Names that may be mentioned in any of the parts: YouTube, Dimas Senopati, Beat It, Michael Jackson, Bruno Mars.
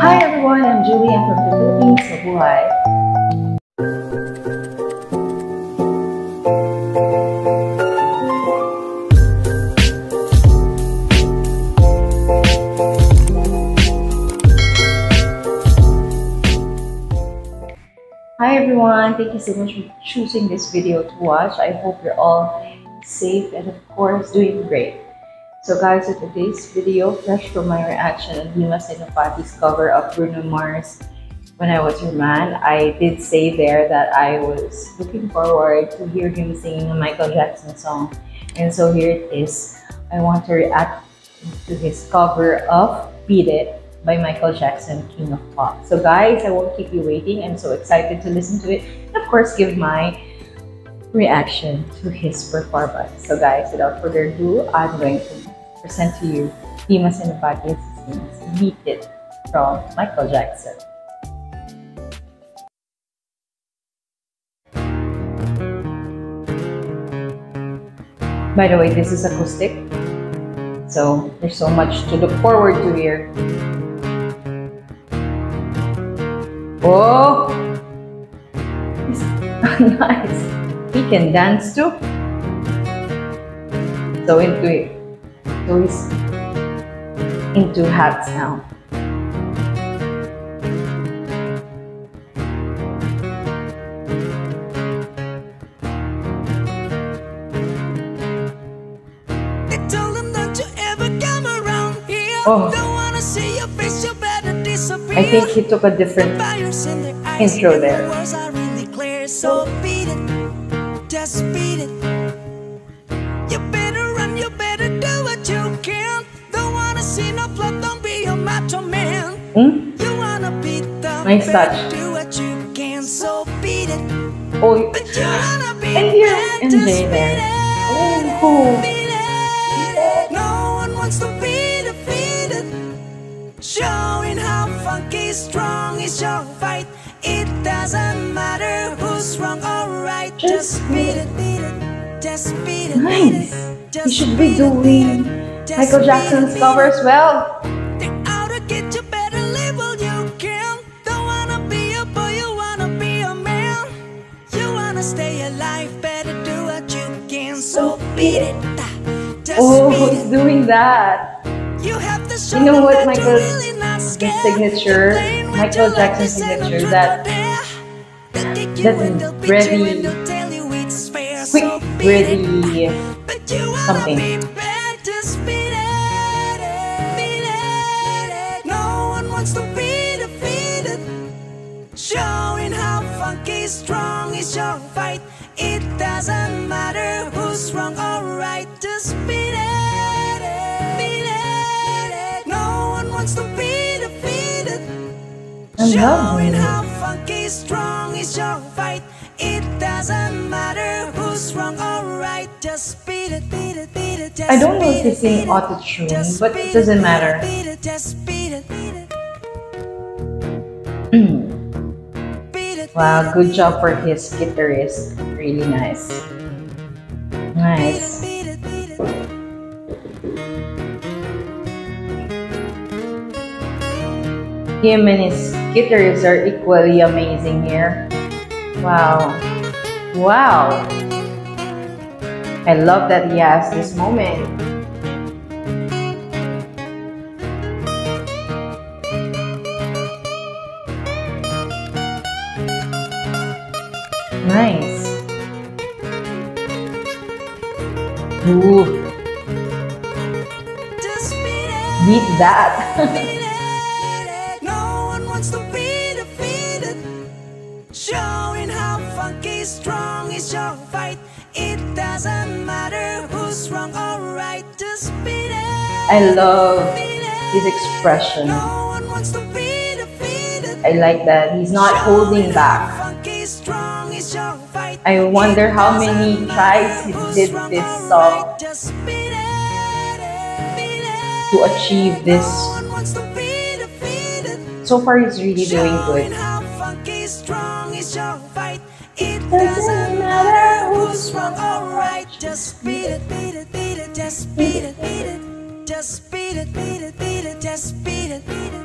Hi everyone, I'm Julie. I'm from the Philippines. Mabuhay! Hi everyone, thank you so much for choosing this video to watch. I hope you're all safe and of course doing great. So guys, in today's video, fresh from my reaction on Dimas Senopati's cover of Bruno Mars, When I Was Your Man, I did say there that I was looking forward to hear him singing a Michael Jackson song. And so here it is. I want to react to his cover of Beat It by Michael Jackson, King of Pop. So guys, I won't keep you waiting. I'm so excited to listen to it. And of course, give my reaction to his performance. So guys, without further ado, I'm going to present to you Dimas Senopati's sings Beat It from Michael Jackson. By the way, this is acoustic, so there's so much to look forward to here. Oh, it's nice. He can dance too. So into it. So he's into hats now. They told him not to ever come around here. Oh. Don't wanna see your face, you better disappear. I think he took a different intro there. So beat it, just beat it. You better run, you better do what you can. Don't wanna see no blood, don't be a macho man. You wanna beat the nice touch. Do what you can, so beat it. Oh, but you wanna beat it, just beat it. Oh, cool. Beat it. No one wants to be defeated. Showing how funky strong is your fight. It doesn't matter who's wrong or right. Just beat it, beat it. Just beat it. Nice. You should be doing Michael Jackson's cover as well. Think how to get you better, live all you can. Don't wanna be a boy, you wanna be a man. You wanna stay alive, better do what you can. So beat it. Just beat it. He's doing that. You have to show what Michael's signature, Michael Jackson's signature, that's ready, quick, ready. You wanna be bad, just beat it, beat it. No one wants to be defeated. Showing how funky strong is your fight. It doesn't matter who's wrong or right. Just beat it, beat it. No one wants to be defeated. Showing how funky strong is your fight. It doesn't matter who's wrong or right. Just beat it, beat it, beat it. I don't know if they sing auto-tune, but it doesn't matter. Beat it, just beat it, beat it. Wow, good job for his guitarist. Really nice. Nice. Beat it, beat it, beat it. Him and his guitarists are equally amazing here. Wow. Wow. I love that he has this moment. Nice. Ooh. Beat that. Showing how funky strong is your fight. It doesn't matter who's wrong or right. Just beat it. I love his expression. No one wants to be defeated. I like that he's not holding back. I wonder how many tries he did this song to achieve this. So far, he's really doing good. Your fight. It doesn't matter who's wrong or right. Just beat it, beat it, beat it. Just beat it, beat it. Just beat it, beat it, beat it. Just beat it, beat it.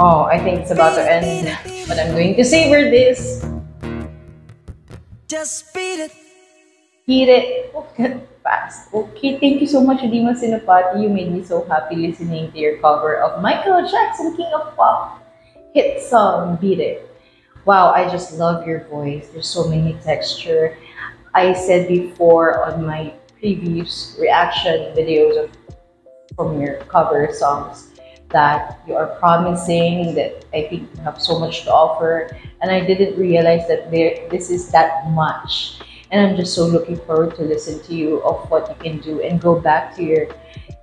Oh, I think it's about to end, but I'm going to savor this. Just beat it. Heat it. Okay, fast. Okay, thank you so much, Dimas Senopati. You made me so happy listening to your cover of Michael Jackson, King of Pop. Hit song, Beat It. Wow, I just love your voice. There's so many texture. I said before on my previous reaction videos from your cover songs that you are promising, that I think you have so much to offer, and I didn't realize that this is that much, and I'm just so looking forward to listen to you of what you can do, and go back to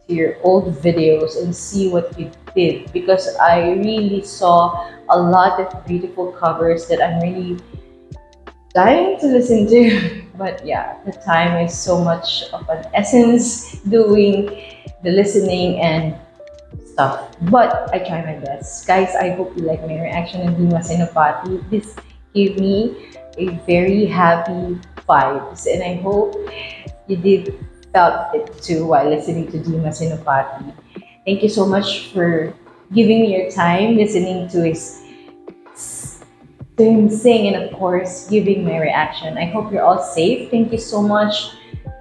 your old videos and see what you did, because I really saw a lot of beautiful covers that I'm really dying to listen to. But yeah, the time is so much of an essence doing the listening and stuff, but I try my best, guys. I hope you like my reaction on Dimas Senopati. This gave me a very happy vibes, and I hope you did felt it too while listening to Dimas Senopati. Thank you so much for giving me your time, listening to him sing, and of course giving my reaction. I hope you're all safe. Thank you so much.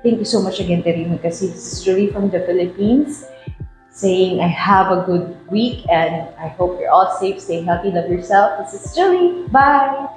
Thank you so much again, Terima Kasih. This is Julie from the Philippines saying I have a good week, and I hope you're all safe. Stay healthy, love yourself. This is Julie. Bye.